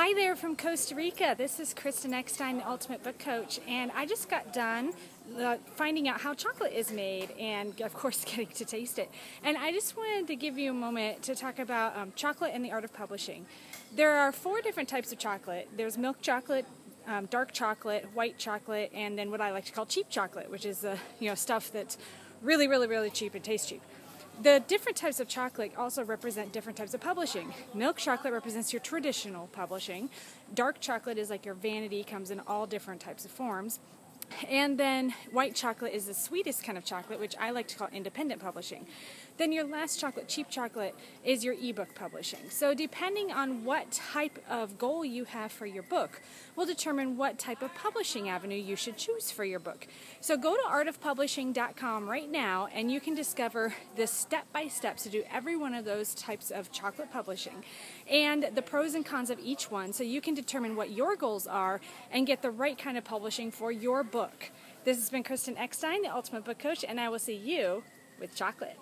Hi there from Costa Rica. This is Kristen Eckstein, the Ultimate Book Coach, and I just got done finding out how chocolate is made and, of course, getting to taste it. And I just wanted to give you a moment to talk about chocolate and the art of publishing. There are 4 different types of chocolate. There's milk chocolate, dark chocolate, white chocolate, and then what I like to call cheap chocolate, which is stuff that's really, really, really cheap and tastes cheap. The different types of chocolate also represent different types of publishing. Milk chocolate represents your traditional publishing. Dark chocolate is like your vanity, comes in all different types of forms. And then white chocolate is the sweetest kind of chocolate, which I like to call independent publishing. Then your last chocolate, cheap chocolate, is your ebook publishing. So depending on what type of goal you have for your book will determine what type of publishing avenue you should choose for your book. So go to artofpublishing.com right now and you can discover the step-by-steps to do every one of those types of chocolate publishing and the pros and cons of each one, so you can determine what your goals are and get the right kind of publishing for your book. This has been Kristen Eckstein, the Ultimate Book Coach, and I will see you with chocolate.